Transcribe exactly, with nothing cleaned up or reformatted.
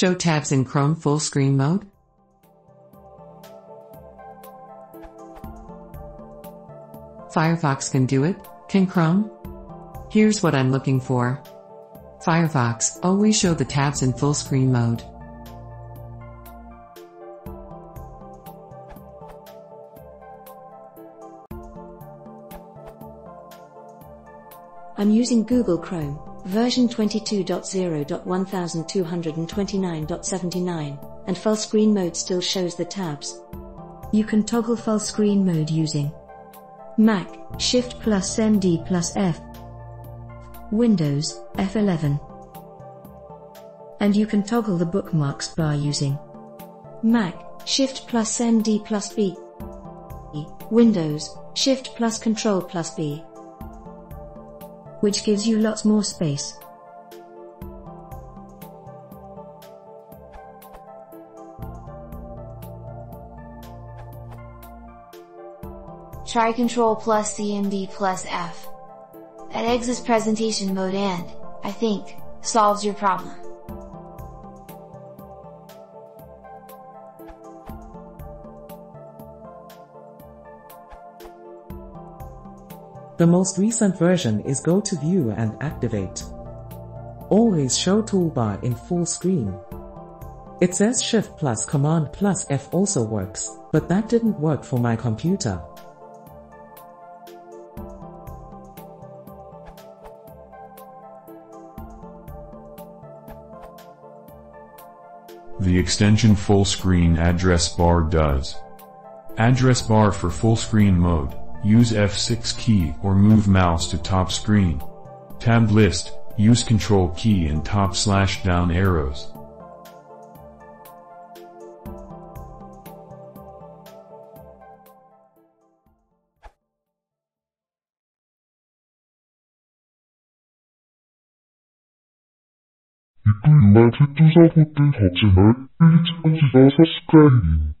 Show tabs in Chrome full screen mode. Firefox can do it, can Chrome? Here's what I'm looking for. Firefox, always show the tabs in full screen mode. I'm using Google Chrome, version twenty-two point zero point one two two nine point seven nine, and full screen mode still shows the tabs. You can toggle full screen mode using Mac, Shift plus M D plus F, Windows, F eleven. And you can toggle the bookmarks bar using Mac, Shift plus M D plus B, Windows, Shift plus Control plus B, which gives you lots more space. Try Control plus C M D plus F. That exits presentation mode and, I think, solves your problem. The most recent version is go to view and activate. Always show toolbar in full screen. It says Shift plus Command plus F also works, but that didn't work for my computer. The extension full screen address bar does. Address bar for full screen mode, use F six key or move mouse to top screen. Tab list, use Control key and top slash down arrows. It can let it do something hot in it, it's as it does a screen.